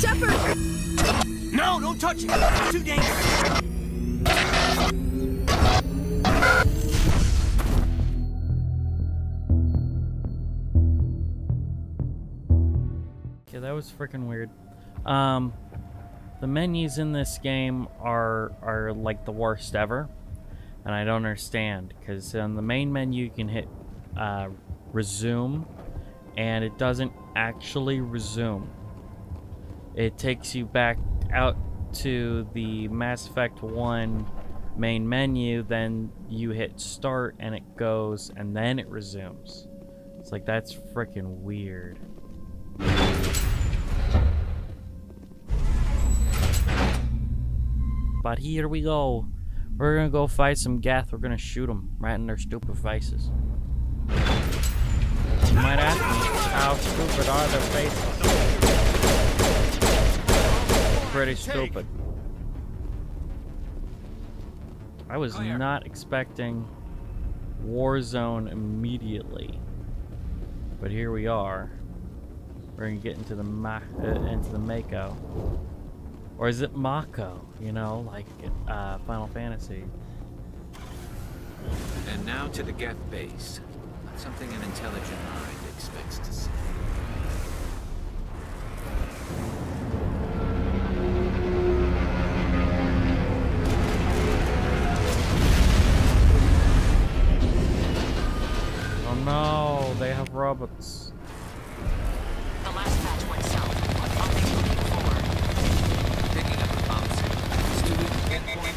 Shepherd! No, don't touch it! It's too dangerous! Yeah, that was freaking weird. The menus in this game are like the worst ever, and I don't understand, because on the main menu you can hit resume, and it doesn't actually resume. It takes you back out to the Mass Effect 1 main menu, then you hit start and it goes, and then it resumes. It's like, that's freaking weird. But here we go. We're gonna go fight some Geth. We're gonna shoot them right in their stupid faces. You might ask me, how stupid are their faces? Pretty stupid. I was not expecting Warzone immediately, but here we are. We're gonna get into the Mako. Or is it Mako? You know, like Final Fantasy. And now to the Geth base. Something an intelligent mind expects to see. Oh no, they have robots. The last patch went south. Always moving forward. Picking up the bombs. Student endpoint.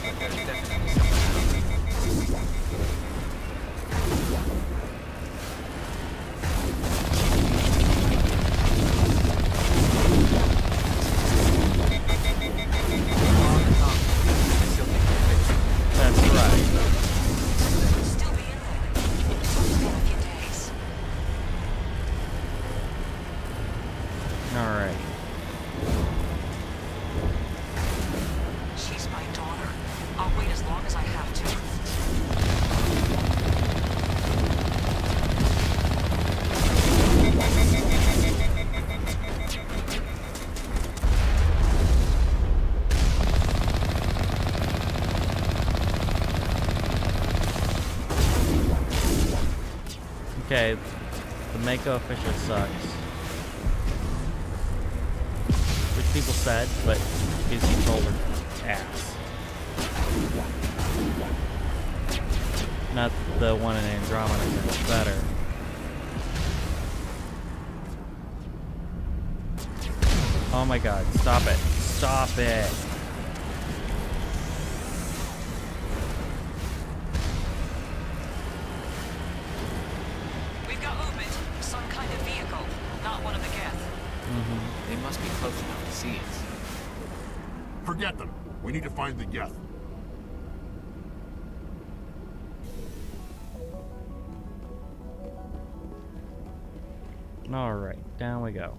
Okay, the Mako official sucks. Which people said, but his controller ass. Not the one in Andromeda, that's better. Oh my god, stop it. Stop it! Forget them. We need to find the Geth. All right, down we go.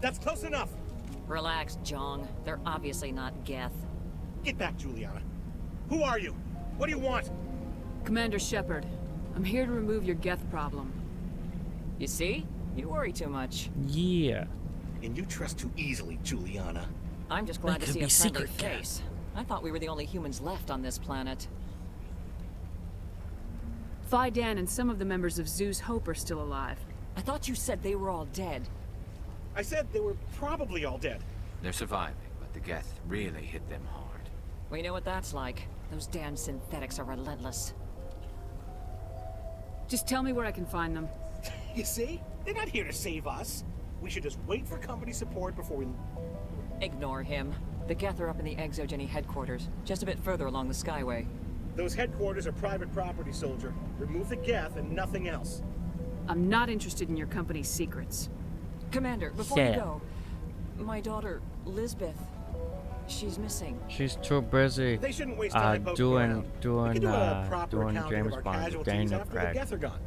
That's close enough. Relax, Zhong. They're obviously not Geth. Get back, Juliana. Who are you? What do you want? Commander Shepherd, I'm here to remove your Geth problem. You see? You worry too much. Yeah. And you trust too easily, Juliana. I'm just glad to see a friendly face. I thought we were the only humans left on this planet. Phi Dan and some of the members of Zhu's Hope are still alive. I thought you said they were all dead. I said they were probably all dead. They're surviving, but the Geth really hit them hard. We know what that's like. Those damn synthetics are relentless. Just tell me where I can find them. You see? They're not here to save us. We should just wait for company support before we... Ignore him. The Geth are up in the Exogeny headquarters, just a bit further along the Skyway. Those headquarters are private property, soldier. Remove the Geth and nothing else. I'm not interested in your company's secrets. Commander, before you go, my daughter, Lizbeth, she's missing. She's too busy they shouldn't waste time doing James Bond with Daniel Craig. The Geth are gone.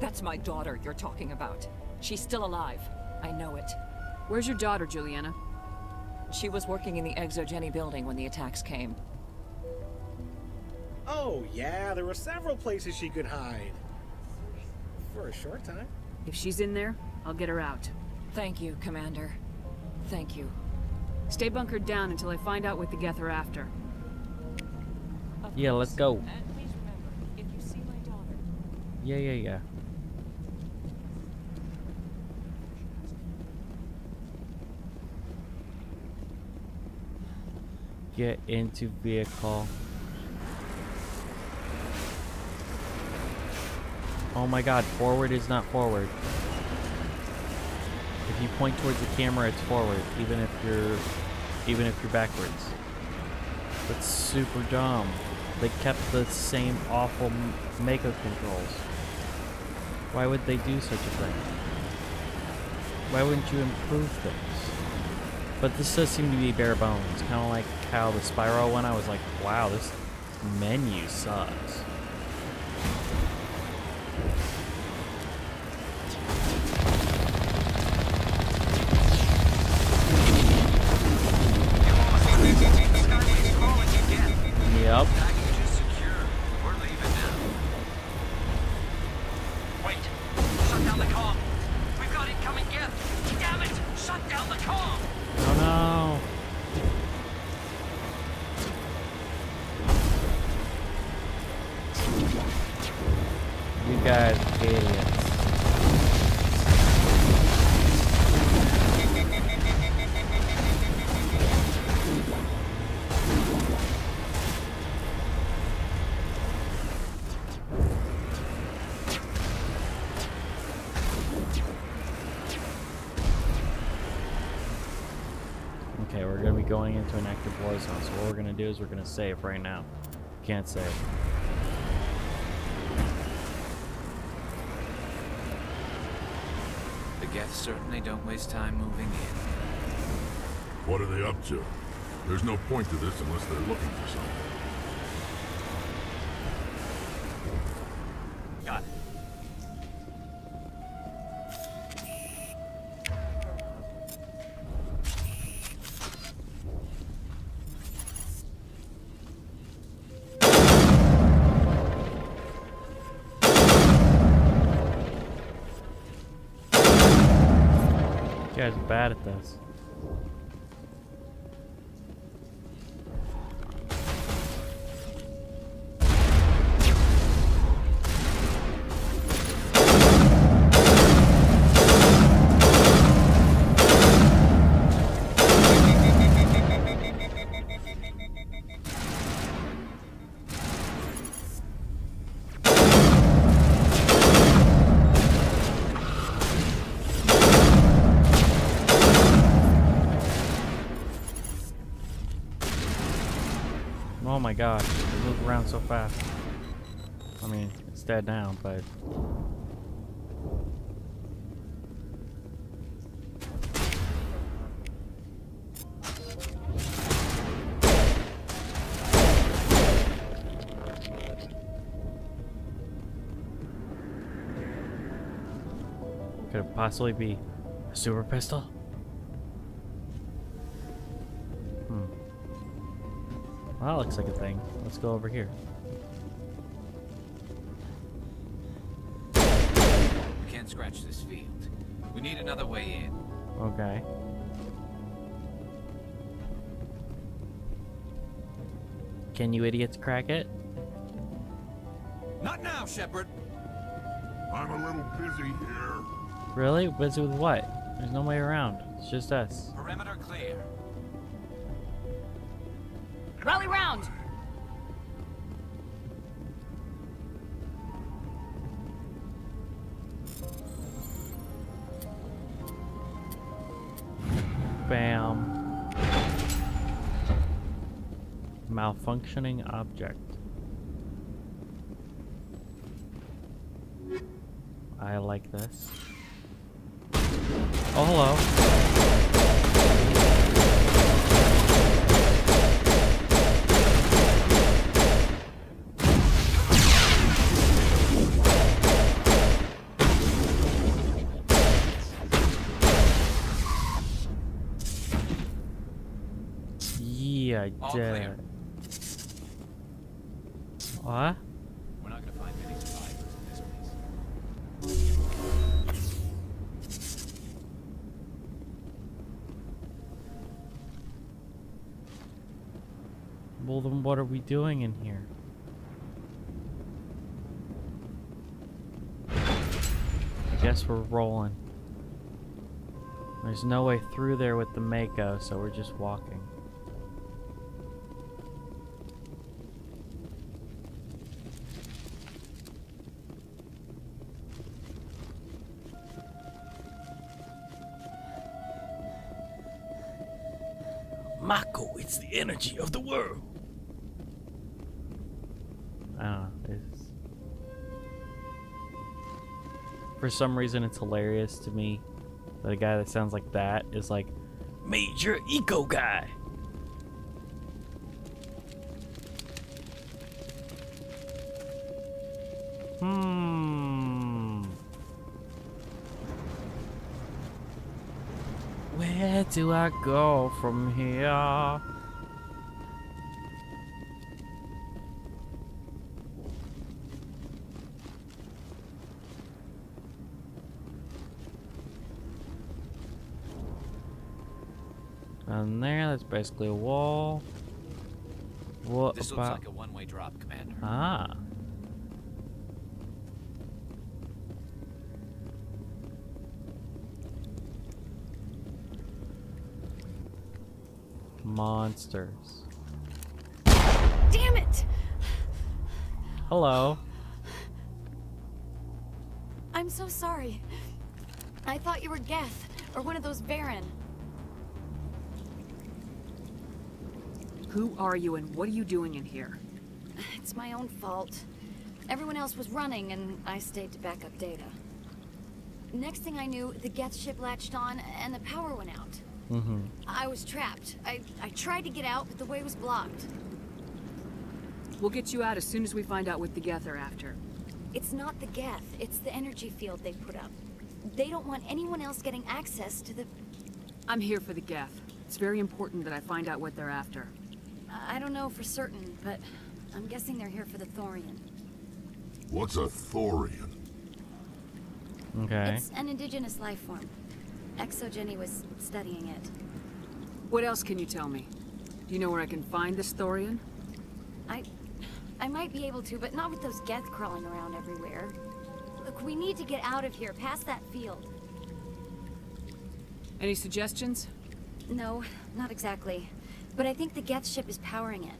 That's my daughter you're talking about. She's still alive. I know it. Where's your daughter, Juliana? She was working in the Exogeny building when the attacks came. Oh, yeah, there were several places she could hide. For a short time. If she's in there, I'll get her out. Thank you, Commander. Thank you. Stay bunkered down until I find out what the Geth are after. Yeah, let's go. And please remember, if you see my daughter... Yeah. Get into vehicle. Oh my god, forward is not forward. If you point towards the camera, it's forward, even if you're backwards. That's super dumb. They kept the same awful Mako controls. Why would they do such a thing? Why wouldn't you improve things? But this does seem to be bare bones, kind of like how the Spiral one, I was like, wow, this menu sucks. Yep. Going into an active war zone, so what we're gonna do is we're gonna save right now. Can't save. The Geth certainly don't waste time moving in. What are they up to? There's no point to this unless they're looking for something. Got it. Guys are bad at this. Oh my gosh, they move around so fast. I mean, it's dead now, but... could it possibly be a super pistol? Well, that looks like a thing. Let's go over here. We can't scratch this field. We need another way in. Okay. Can you idiots crack it? Not now, Shepherd. I'm a little busy here. Really? Busy with what? There's no way around. It's just us. Perimeter clear. Rally round! Bam. Malfunctioning object. I like this. Oh, hello. Dead. What? We're not gonna find many survivors in this place. Well, then what are we doing in here? I guess we're rolling. There's no way through there with the Mako, so we're just walking. Mako, it's the energy of the world. I don't know. For some reason, it's hilarious to me that a guy that sounds like that is like Major Eco Guy. Where do I go from here? And there, that's basically a wall. What this about? Looks like a one-way drop, Commander. Ah. Monsters. Damn it! Hello. I'm so sorry. I thought you were Geth or one of those Baron. Who are you and what are you doing in here? It's my own fault. Everyone else was running and I stayed to back up data. Next thing I knew, the Geth ship latched on and the power went out. Mm-hmm. I was trapped. I tried to get out, but the way was blocked. We'll get you out as soon as we find out what the Geth are after. It's not the Geth. It's the energy field they put up. They don't want anyone else getting access to the... I'm here for the Geth. It's very important that I find out what they're after. I don't know for certain, but I'm guessing they're here for the Thorian. What's a Thorian? Okay. It's an indigenous life form. Exogeny was studying it. What else can you tell me? Do you know where I can find this Thorian? I might be able to, but not with those Geth crawling around everywhere. Look, we need to get out of here, past that field. Any suggestions? No, not exactly. But I think the Geth ship is powering it.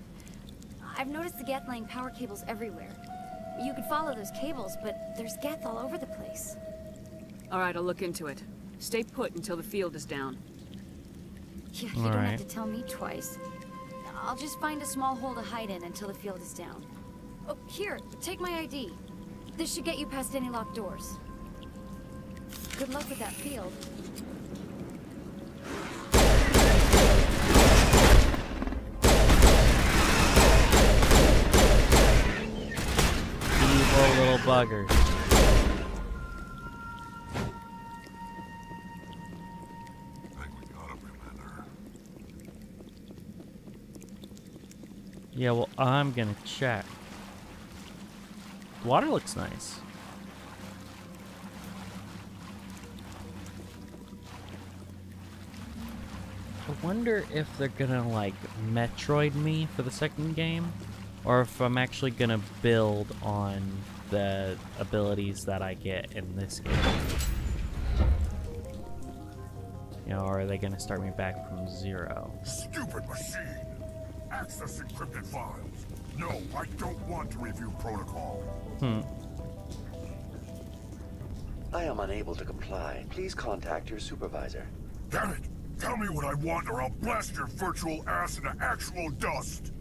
I've noticed the Geth laying power cables everywhere. You could follow those cables, but there's Geth all over the place. All right, I'll look into it. Stay put until the field is down. Yeah, you don't have to tell me twice. I'll just find a small hole to hide in until the field is down. Oh, here, take my ID. This should get you past any locked doors. Good luck with that field. Evil little buggers. Yeah, well, I'm gonna check. Water looks nice. I wonder if they're gonna, like, Metroid me for the second game, or if I'm actually gonna build on the abilities that I get in this game. You know, or are they gonna start me back from zero? Stupid machine! Access encrypted files. No, I don't want to review protocol. I am unable to comply. Please contact your supervisor. Damn it! Tell me what I want or I'll blast your virtual ass into actual dust!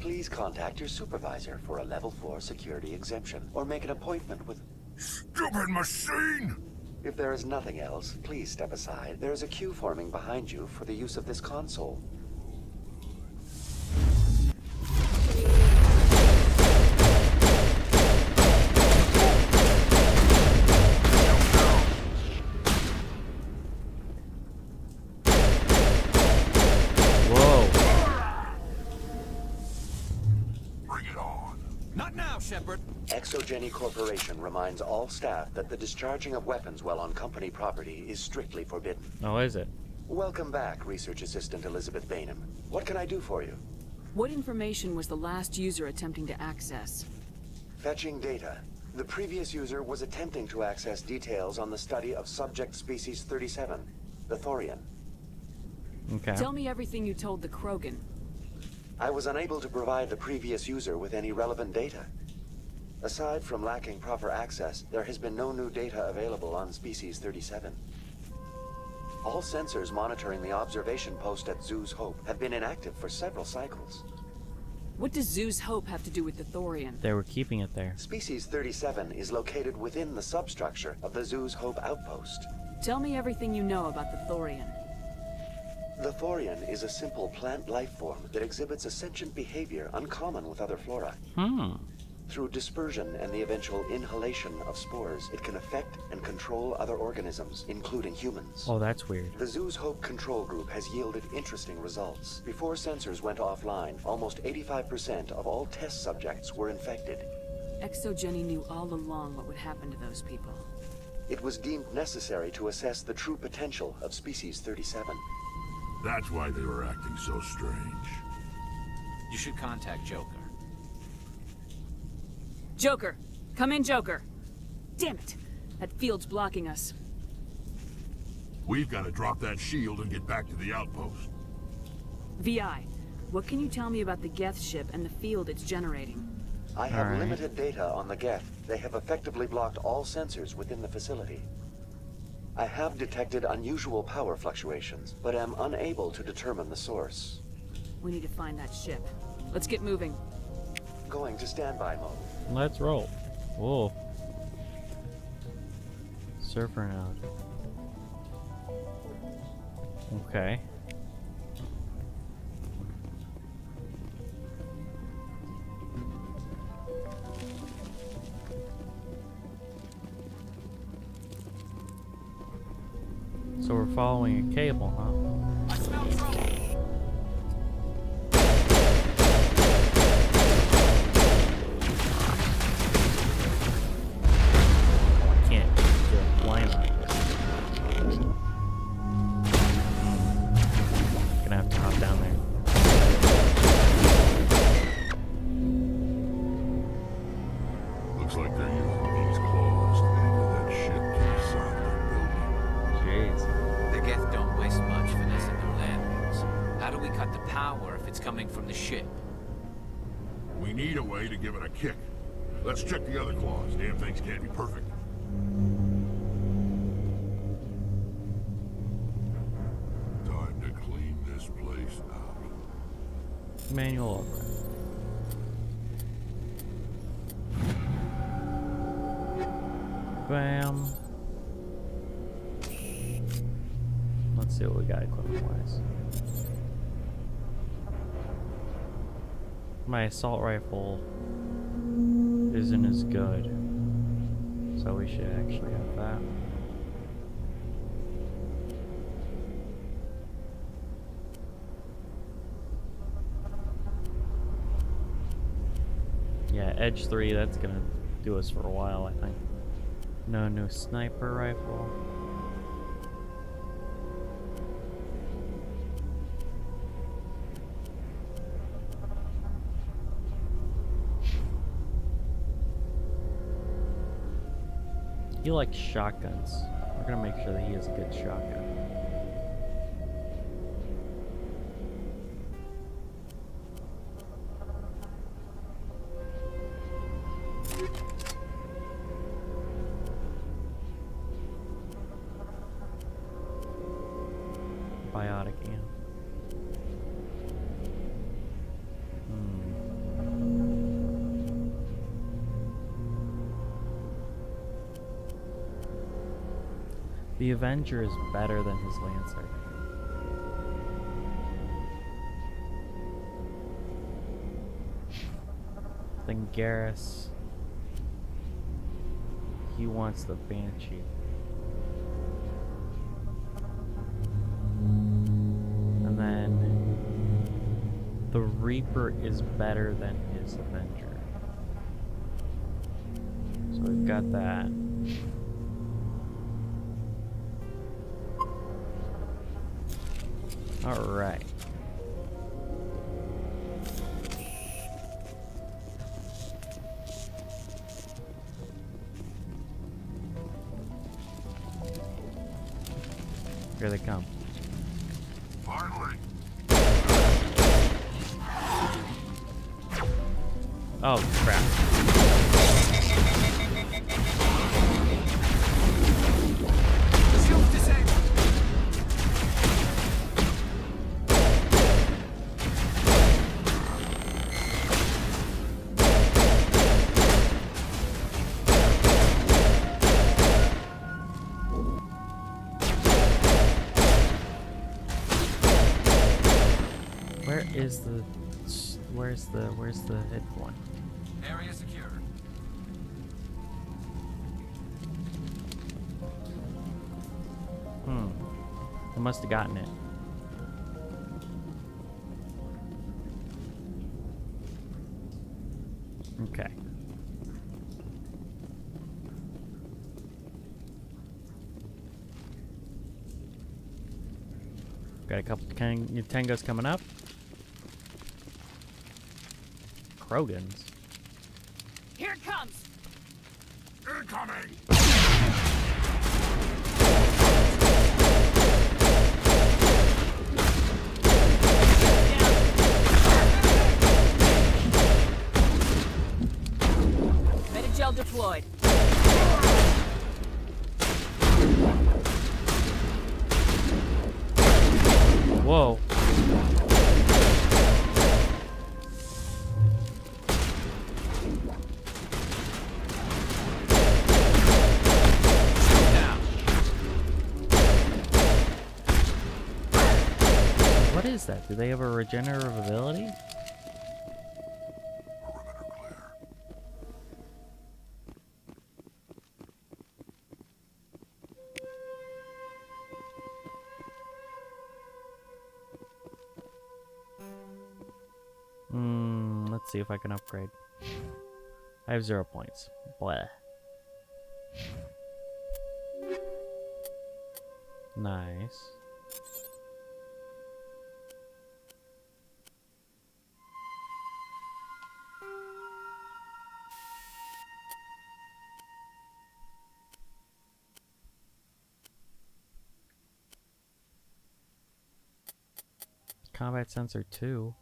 Please contact your supervisor for a level 4 security exemption or make an appointment with... Stupid machine! If there is nothing else, please step aside. There is a queue forming behind you for the use of this console. Jenny Corporation reminds all staff that the discharging of weapons while on company property is strictly forbidden. Oh, is it? Welcome back, Research Assistant Elizabeth Bainum. What can I do for you? What information was the last user attempting to access? Fetching data. The previous user was attempting to access details on the study of subject Species 37, the Thorian. Okay. Tell me everything you told the Krogan. I was unable to provide the previous user with any relevant data. Aside from lacking proper access, there has been no new data available on Species 37. All sensors monitoring the observation post at Zhu's Hope have been inactive for several cycles. What does Zhu's Hope have to do with the Thorian? They were keeping it there. Species 37 is located within the substructure of the Zhu's Hope outpost. Tell me everything you know about the Thorian. The Thorian is a simple plant life form that exhibits a sentient behavior uncommon with other flora. Through dispersion and the eventual inhalation of spores, it can affect and control other organisms, including humans. Oh, that's weird. The Zhu's Hope control group has yielded interesting results. Before sensors went offline, almost 85% of all test subjects were infected. Exogeny knew all along what would happen to those people. It was deemed necessary to assess the true potential of Species 37. That's why they were acting so strange. You should contact Joker. Joker! Come in, Joker! Damn it! That field's blocking us. We've got to drop that shield and get back to the outpost. V.I., what can you tell me about the Geth ship and the field it's generating? I have limited data on the Geth. They have effectively blocked all sensors within the facility. I have detected unusual power fluctuations, but am unable to determine the source. We need to find that ship. Let's get moving. Going to standby mode. Let's roll. Whoa. Surfer node. Okay. So we're following a cable, huh? I smell trouble. Check the other claws. Damn things can't be perfect. Time to clean this place out. Manual over. Bam. Let's see what we got equipment-wise. My assault rifle isn't as good, so we should actually have that. Yeah, Edge 3, that's gonna do us for a while, I think. No new sniper rifle. He likes shotguns. We're gonna make sure that he has a good shotgun. Biotic ammo. The Avenger is better than his Lancer. Then Garrus, he wants the Banshee. And then the Reaper is better than his Avenger. So we've got that. Alright. Here they come. Finally. Oh crap. Where's the hit one? Area secure. I must have gotten it. Okay. Got a couple new tangos coming up. Krogans. Here it comes. Incoming. Medigel deployed. Whoa. That? Do they have a regenerative ability? Perimeter clear. Let's see if I can upgrade. I have 0 points. Bleh. Nice. Combat sensor 2.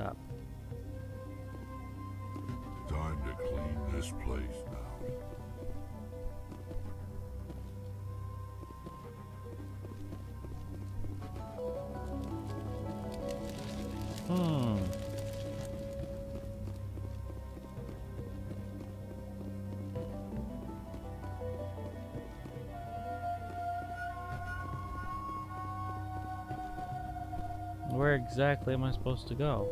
Up. Time to clean this place now. Where exactly am I supposed to go?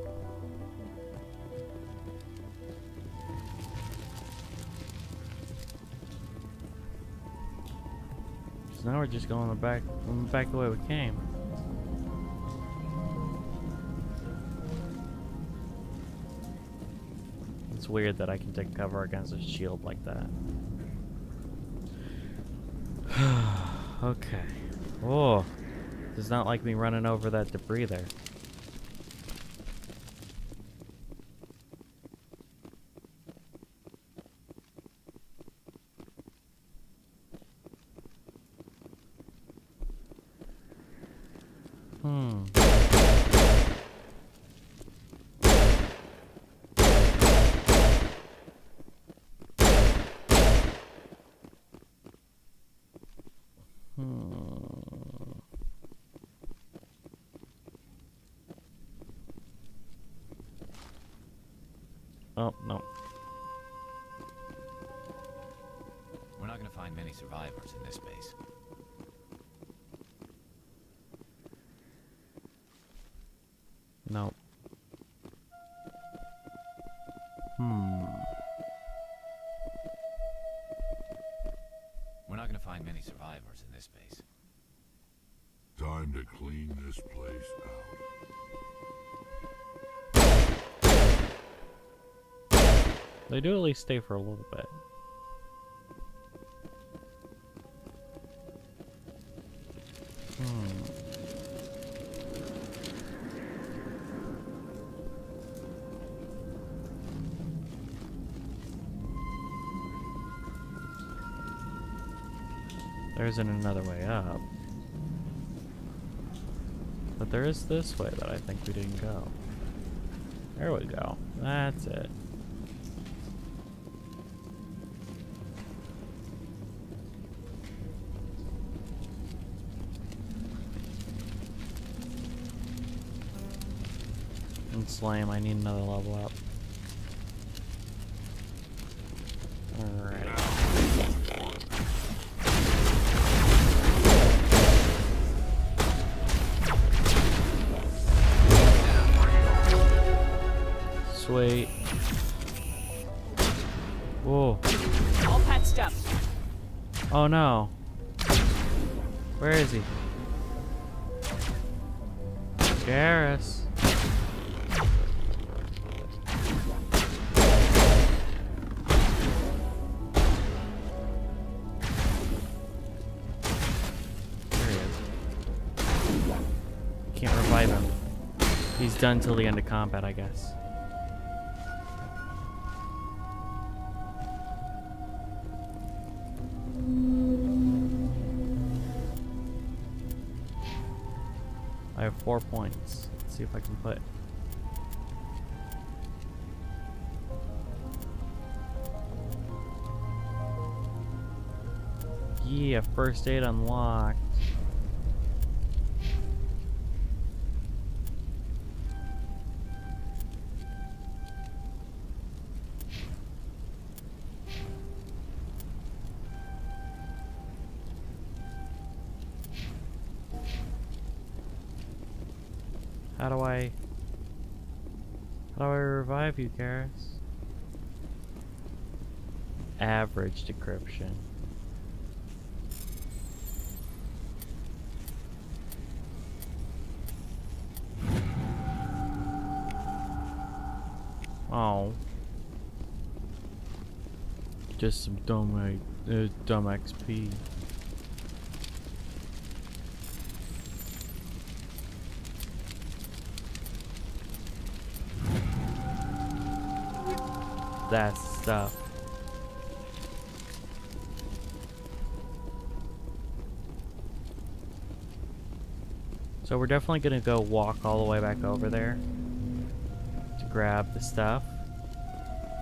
So now we're just going back the way we came. It's weird that I can take cover against a shield like that. Okay. Oh. Does not like me running over that debris there. Oh, no. We're not going to find many survivors in this base. We're not gonna find many survivors in this base. Time to clean this place out. They do at least stay for a little bit. There isn't another way up. But there is this way that I think we didn't go. There we go. That's it. It's lame, I need another level up. Alright. Sweet. Whoa. All patched up. Oh no. Where is he? Garrus. He's done till the end of combat, I guess. I have 4 points. Let's see if I can put... Yeah, first aid unlocked. How do I revive you, Garrus? Average decryption. Oh. Just some dumb XP. That stuff. So we're definitely gonna go walk all the way back over there to grab the stuff.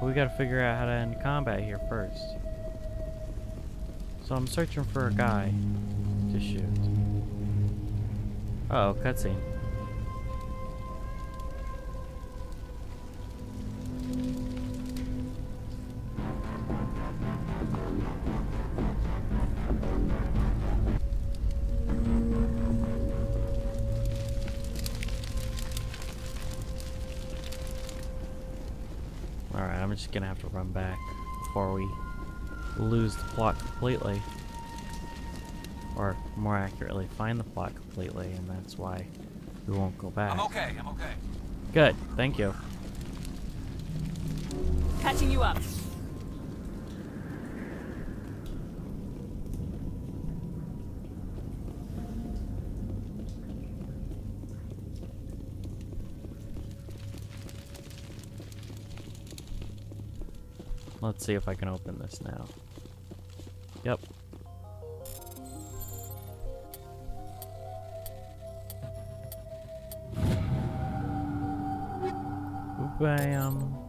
But we gotta figure out how to end combat here first. So I'm searching for a guy to shoot. Uh oh, cutscene. I'm just gonna have to run back before we lose the plot completely, or more accurately, find the plot completely, and that's why we won't go back. I'm okay. Good, thank you. Catching you up. Let's see if I can open this now. Yep. Bam.